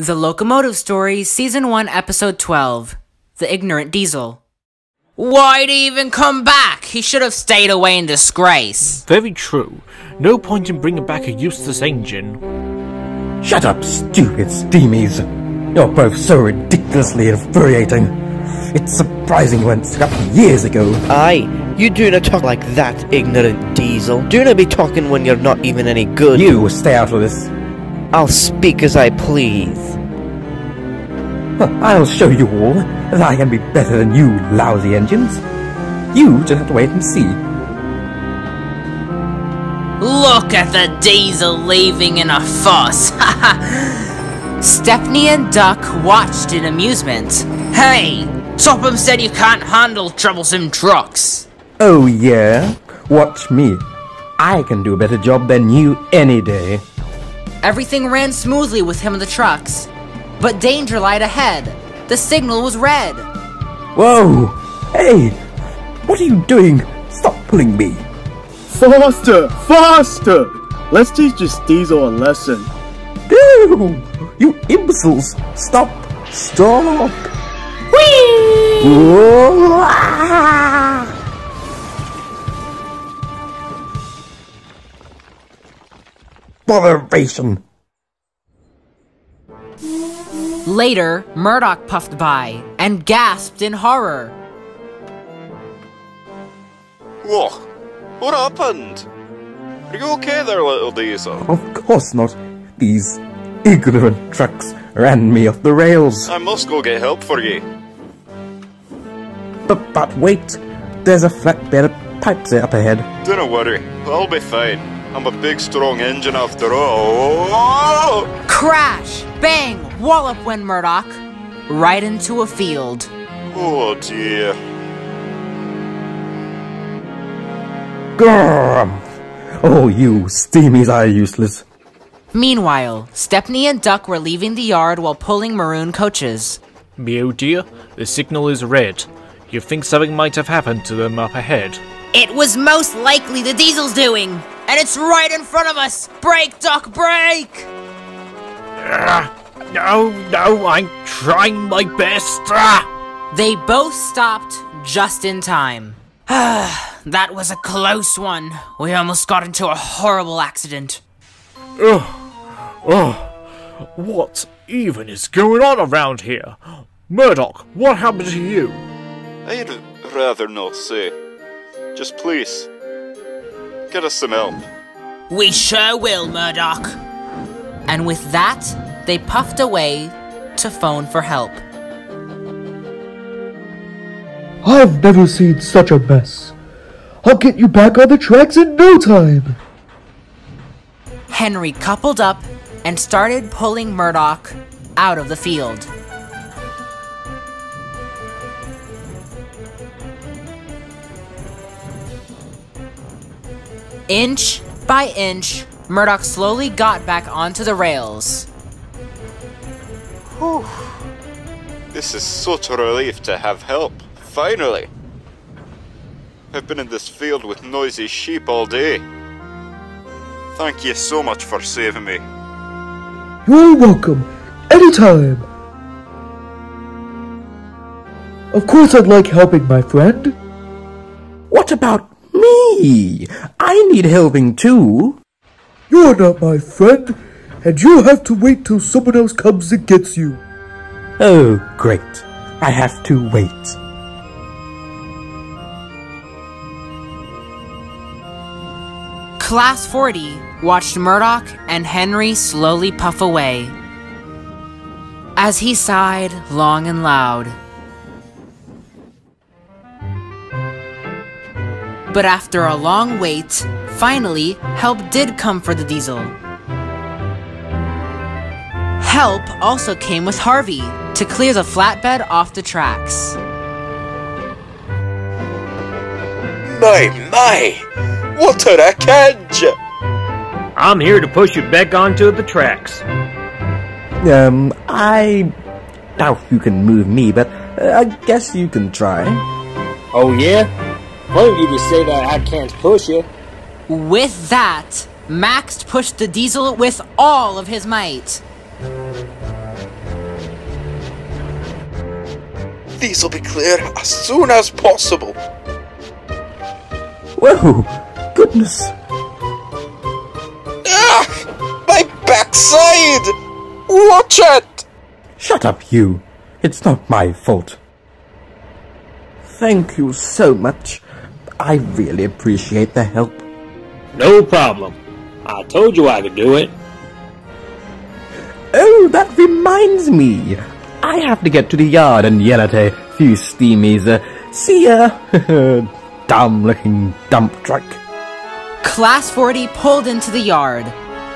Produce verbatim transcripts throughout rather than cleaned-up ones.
The Locomotive Stories, Season one, Episode twelve, The Ignorant Diesel. Why'd he even come back? He should have stayed away in disgrace. Very true. No point in bringing back a useless engine. Shut up, stupid steamies. You're both so ridiculously infuriating. It's surprising when it's happened years ago. Aye, you do not talk like that, ignorant diesel. Do not be talking when you're not even any good. You stay out of this. I'll speak as I please. I'll show you all that I can be better than you lousy engines. You just have to wait and see. Look at the diesel leaving in a fuss. Stepney and Duck watched in amusement. Hey, Topham said you can't handle troublesome trucks. Oh yeah? Watch me. I can do a better job than you any day. Everything ran smoothly with him and the trucks, but danger lied ahead. The signal was red. Whoa! Hey! What are you doing? Stop pulling me! Faster! Faster! Let's teach this diesel a lesson. Ew! You imbeciles! Stop! Stop! Whee! Whoa! Ah! Botheration! Later, Murdoch puffed by and gasped in horror. What? What happened? Are you okay there, little diesel? Of course not. These ignorant trucks ran me off the rails. I must go get help for you. But, but wait, there's a flatbed of pipes up ahead. Don't worry, I'll be fine. I'm a big, strong engine after all. Crash! Bang! Wallop went Murdoch. Right into a field. Oh, dear. Grrr! Oh, you steamies are useless. Meanwhile, Stepney and Duck were leaving the yard while pulling maroon coaches. Meow, dear. The signal is red. You think something might have happened to them up ahead. It was most likely the diesel's doing! And it's right in front of us! Brake, Duck, brake! Uh, no, no, I'm trying my best! Uh. They both stopped just in time. That was a close one. We almost got into a horrible accident. Ugh. Ugh. What even is going on around here? Murdoch, what happened to you? I'd rather not say. Just please, get us some help. We sure will, Murdoch. And with that, they puffed away to phone for help. I've never seen such a mess. I'll get you back on the tracks in no time. Henry coupled up and started pulling Murdoch out of the field. Inch by inch, Murdoch slowly got back onto the rails. Whew. This is such a relief to have help, finally. I've been in this field with noisy sheep all day. Thank you so much for saving me. You're welcome, anytime. Of course I'd like helping, my friend. What about me? I need helping too. You're not my friend, and you'll have to wait till someone else comes and gets you. Oh, great. I have to wait. Class forty watched Murdoch and Henry slowly puff away as he sighed long and loud. But after a long wait, finally, help did come for the diesel. Help also came with Harvey to clear the flatbed off the tracks. My, my! What an accident! I'm here to push you back onto the tracks. Um, I doubt you can move me, but I guess you can try. Oh, yeah? Why don't you just say that I can't push you? With that, Max pushed the diesel with all of his might. These will be clear as soon as possible. Whoa! Goodness! Ah! My backside! Watch it! Shut up, you! It's not my fault. Thank you so much. I really appreciate the help. No problem. I told you I could do it. Oh, that reminds me. I have to get to the yard and yell at a few steamies. Uh, see ya. Dumb-looking dump truck. Class forty pulled into the yard,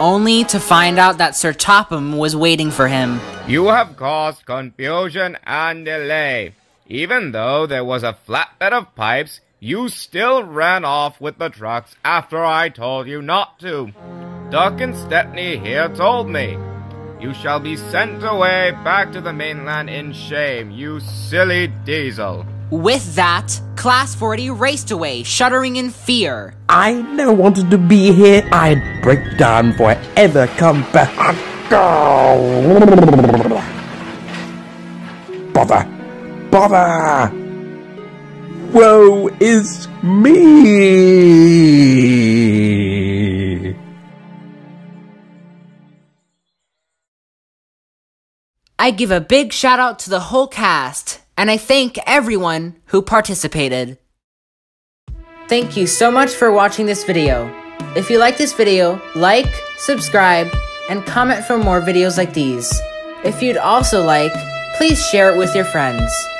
only to find out that Sir Topham was waiting for him. You have caused confusion and delay. Even though there was a flatbed of pipes, you still ran off with the trucks after I told you not to. Duck and Stepney here told me. You shall be sent away back to the mainland in shame, you silly diesel. With that, Class forty raced away, shuddering in fear. I never wanted to be here. I'd break down before I ever come back. Bother. Bother. Woe is me! I give a big shout out to the whole cast, and I thank everyone who participated. Thank you so much for watching this video. If you like this video, like, subscribe, and comment for more videos like these. If you'd also like, please share it with your friends.